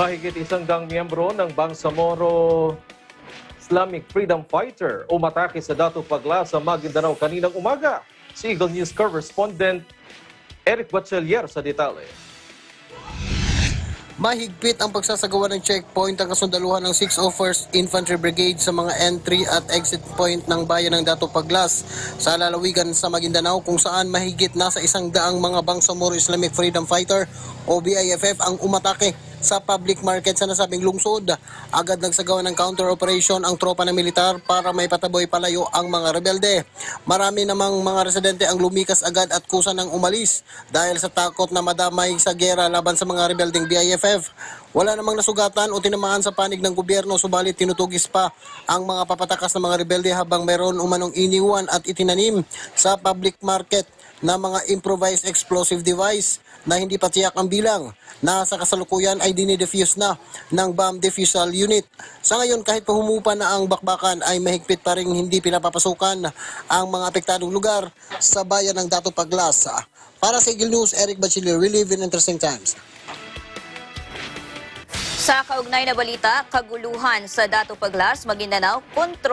Mahigit 100 miyembro ng Bangsamoro Islamic Freedom Fighter umatake sa Datu Paglas sa Maguindanao kaninang umaga. Si Eagle News correspondent Eric Bachelier sa detalye. Mahigpit ang pagsasagawa ng checkpoint ang kasundaluhan ng 601st Infantry Brigade sa mga entry at exit point ng bayan ng Datu Paglas sa lalawigan sa Maguindanao kung saan mahigit nasa 100 mga Bangsamoro Islamic Freedom Fighter o BIFF ang umatake sa public market sa nasabing lungsod. Agad nagsagawa ng counter-operation ang tropa ng militar para may pataboy palayo ang mga rebelde. Marami namang mga residente ang lumikas agad at kusa ng umalis dahil sa takot na madamay sa gera laban sa mga rebelding BIFF. Wala namang nasugatan o tinamaan sa panig ng gobyerno, subalit tinutugis pa ang mga papatakas ng mga rebelde habang mayroon umanong iniwan at itinanim sa public market na mga improvised explosive device na hindi pa tiyak ang bilang. Nasa kasalukuyan ay dinidefuse na ng bomb defusal unit. Sa ngayon, kahit pa humupa na ang bakbakan ay mahigpit pa rin hindi pinapapasukan ang mga apektadong lugar sa bayan ng Datu Paglas. Para sa Eagle News, Eric Bachelier. We live in interesting times. Sa kaugnay na balita, kaguluhan sa Datu Paglas, Maguindanao, kontrol.